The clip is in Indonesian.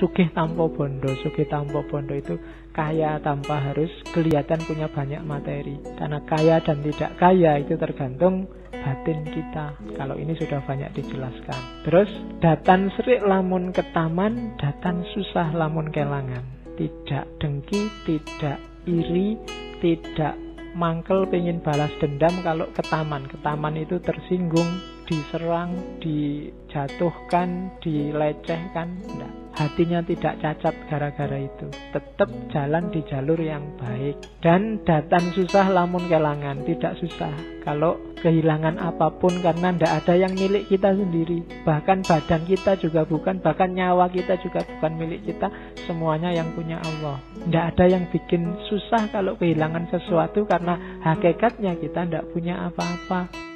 Sugih Tanpa Banda. Sugih Tanpa Banda itu kaya tanpa harus kelihatan punya banyak materi. Karena kaya dan tidak kaya itu tergantung batin kita. Kalau ini sudah banyak dijelaskan. Terus, datan serik lamun ketaman, datan susah lamun kelangan. Tidak dengki, tidak iri, tidak mangkel pengen balas dendam kalau ketaman. Ketaman itu tersinggung, diserang, dijatuhkan, dilecehkan. Nah, hatinya tidak cacat gara-gara itu. Tetap jalan di jalur yang baik. Dan datan susah lamun kelangan. Tidak susah kalau kehilangan apapun, karena tidak ada yang milik kita sendiri. Bahkan badan kita juga bukan, bahkan nyawa kita juga bukan milik kita. Semuanya yang punya Allah. Tidak ada yang bikin susah kalau kehilangan sesuatu, karena hakikatnya kita tidak punya apa-apa.